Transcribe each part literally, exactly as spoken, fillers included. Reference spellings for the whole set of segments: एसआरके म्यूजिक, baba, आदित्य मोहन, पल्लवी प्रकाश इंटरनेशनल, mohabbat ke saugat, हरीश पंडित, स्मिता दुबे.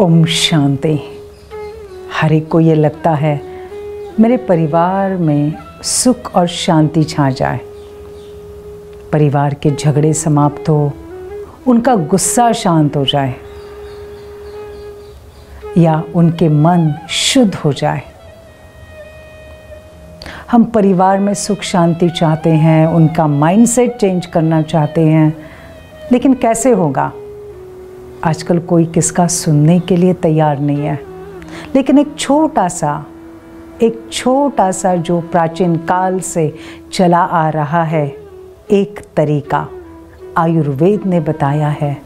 ओम शांति। हर एक को ये लगता है मेरे परिवार में सुख और शांति छा जाए, परिवार के झगड़े समाप्त हो, उनका गुस्सा शांत हो जाए या उनके मन शुद्ध हो जाए। हम परिवार में सुख शांति चाहते हैं, उनका माइंडसेट चेंज करना चाहते हैं, लेकिन कैसे होगा? आजकल कोई किसका सुनने के लिए तैयार नहीं है। लेकिन एक छोटा सा एक छोटा सा जो प्राचीन काल से चला आ रहा है एक तरीका आयुर्वेद ने बताया है,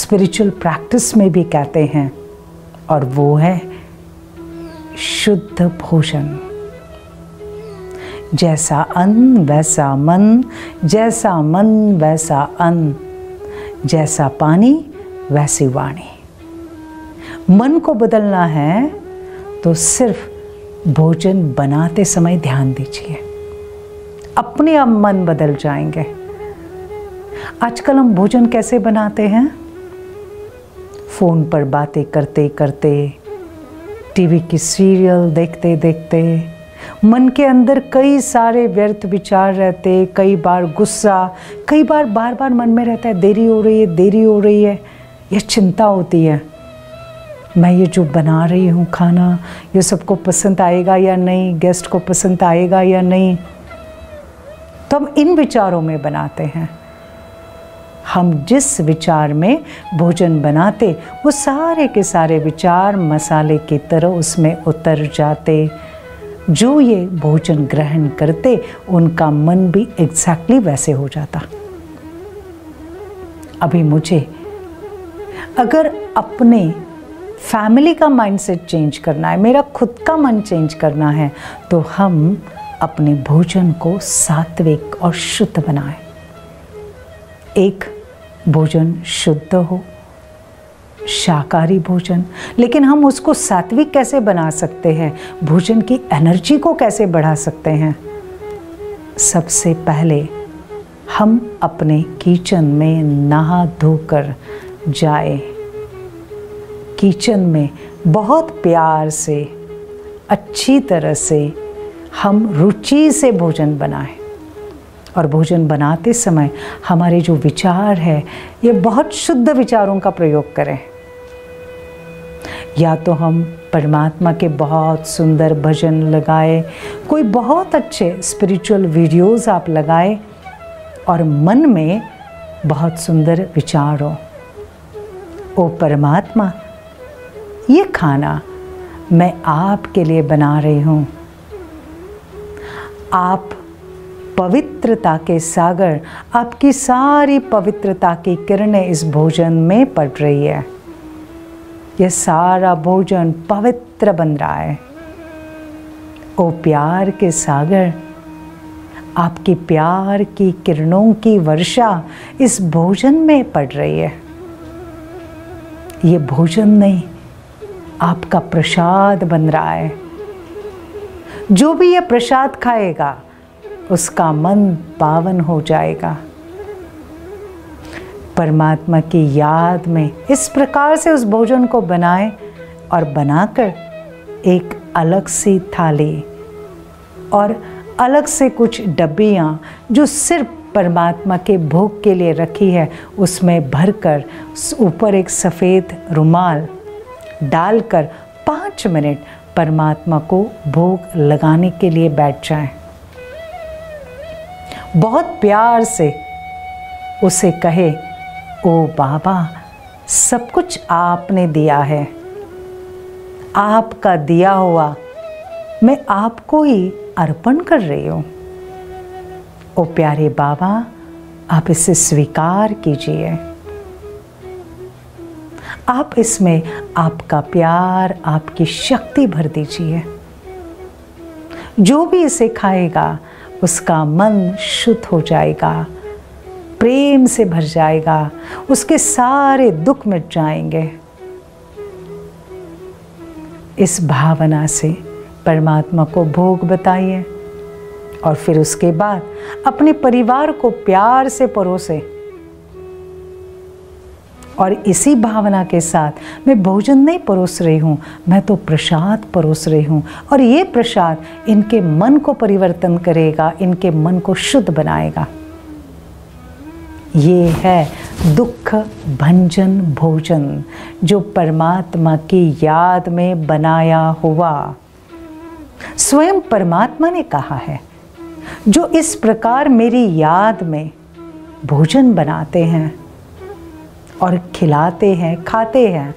स्पिरिचुअल प्रैक्टिस में भी कहते हैं, और वो है शुद्ध भोजन। जैसा अन्न वैसा मन, जैसा मन वैसा अन्न, जैसा पानी वैसी वाणी। मन को बदलना है तो सिर्फ भोजन बनाते समय ध्यान दीजिए, अपने आप मन बदल जाएंगे। आजकल हम भोजन कैसे बनाते हैं? फ़ोन पर बातें करते करते, टीवी की सीरियल देखते देखते, मन के अंदर कई सारे व्यर्थ विचार रहते, कई बार गुस्सा, कई बार बार बार मन में रहता है देरी हो रही है, देरी हो रही है, यह चिंता होती है, मैं ये जो बना रही हूँ खाना, ये सबको पसंद आएगा या नहीं, गेस्ट को पसंद आएगा या नहीं। तो हम इन विचारों में बनाते हैं। हम जिस विचार में भोजन बनाते वो सारे के सारे विचार मसाले की तरह उसमें उतर जाते। जो ये भोजन ग्रहण करते उनका मन भी एग्जैक्टली वैसे हो जाता। अभी मुझे अगर अपने फैमिली का माइंडसेट चेंज करना है, मेरा खुद का मन चेंज करना है, तो हम अपने भोजन को सात्विक और शुद्ध बनाएं। एक भोजन शुद्ध हो, शाकाहारी भोजन, लेकिन हम उसको सात्विक कैसे बना सकते हैं, भोजन की एनर्जी को कैसे बढ़ा सकते हैं? सबसे पहले हम अपने किचन में नहा धोकर जाए, किचन में बहुत प्यार से, अच्छी तरह से, हम रुचि से भोजन बनाएं। और भोजन बनाते समय हमारे जो विचार है ये बहुत शुद्ध विचारों का प्रयोग करें। या तो हम परमात्मा के बहुत सुंदर भजन लगाए, कोई बहुत अच्छे स्पिरिचुअल वीडियोस आप लगाए और मन में बहुत सुंदर विचार हो, ओ परमात्मा ये खाना मैं आपके लिए बना रही हूँ, आप पवित्रता के सागर, आपकी सारी पवित्रता की किरणें इस भोजन में पड़ रही है, यह सारा भोजन पवित्र बन रहा है। ओ प्यार के सागर, आपके प्यार की किरणों की वर्षा इस भोजन में पड़ रही है, ये भोजन नहीं आपका प्रसाद बन रहा है। जो भी ये प्रसाद खाएगा उसका मन पावन हो जाएगा। परमात्मा की याद में इस प्रकार से उस भोजन को बनाएं और बनाकर एक अलग सी थाली और अलग से कुछ डब्बियाँ जो सिर्फ परमात्मा के भोग के लिए रखी है उसमें भरकर ऊपर एक सफ़ेद रुमाल डालकर पाँच मिनट परमात्मा को भोग लगाने के लिए बैठ जाएं। बहुत प्यार से उसे कहे, ओ बाबा सब कुछ आपने दिया है, आपका दिया हुआ मैं आपको ही अर्पण कर रही हूँ, ओ प्यारे बाबा आप इसे स्वीकार कीजिए, आप इसमें आपका प्यार, आपकी शक्ति भर दीजिए। जो भी इसे खाएगा उसका मन शुद्ध हो जाएगा, प्रेम से भर जाएगा, उसके सारे दुख मिट जाएंगे। इस भावना से परमात्मा को भोग बताइए और फिर उसके बाद अपने परिवार को प्यार से परोसे और इसी भावना के साथ मैं भोजन नहीं परोस रही हूँ, मैं तो प्रसाद परोस रही हूँ। और ये प्रसाद इनके मन को परिवर्तन करेगा, इनके मन को शुद्ध बनाएगा। ये है दुख भंजन भोजन, जो परमात्मा की याद में बनाया हुआ। स्वयं परमात्मा ने कहा है, जो इस प्रकार मेरी याद में भोजन बनाते हैं और खिलाते हैं, खाते हैं,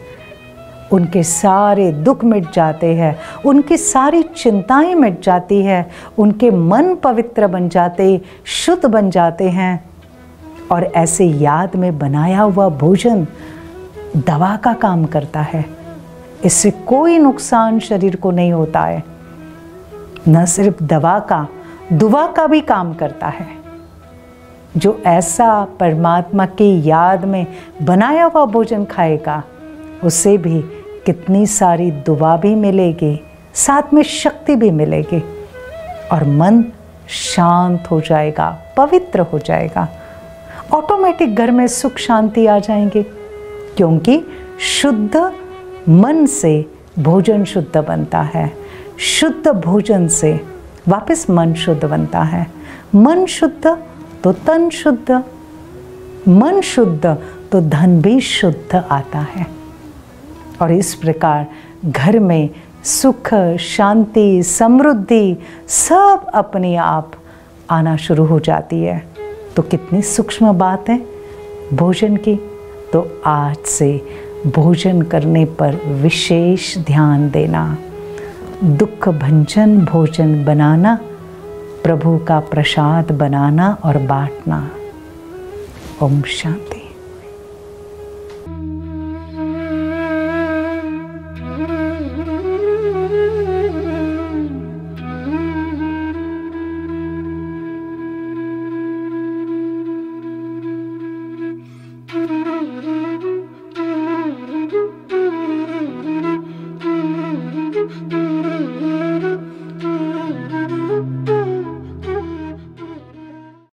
उनके सारे दुख मिट जाते हैं, उनकी सारी चिंताएं मिट जाती है, उनके मन पवित्र बन जाते, शुद्ध बन जाते हैं। और ऐसे याद में बनाया हुआ भोजन दवा का काम करता है। इससे कोई नुकसान शरीर को नहीं होता है। न सिर्फ दवा का, दुआ का भी काम करता है। जो ऐसा परमात्मा की याद में बनाया हुआ भोजन खाएगा, उसे भी कितनी सारी दुआ भी मिलेगी, साथ में शक्ति भी मिलेगी, और मन शांत हो जाएगा, पवित्र हो जाएगा। ऑटोमेटिक घर में सुख शांति आ जाएंगे, क्योंकि शुद्ध मन से भोजन शुद्ध बनता है। शुद्ध भोजन से वापस मन शुद्ध बनता है। मन शुद्ध तो तन शुद्ध, मन शुद्ध तो धन भी शुद्ध आता है। और इस प्रकार घर में सुख शांति समृद्धि सब अपने आप आना शुरू हो जाती है। तो कितनी सूक्ष्म बात है भोजन की। तो आज से भोजन करने पर विशेष ध्यान देना। दुख भंजन भोजन बनाना, प्रभु का प्रसाद बनाना और बांटना। ओम शांति।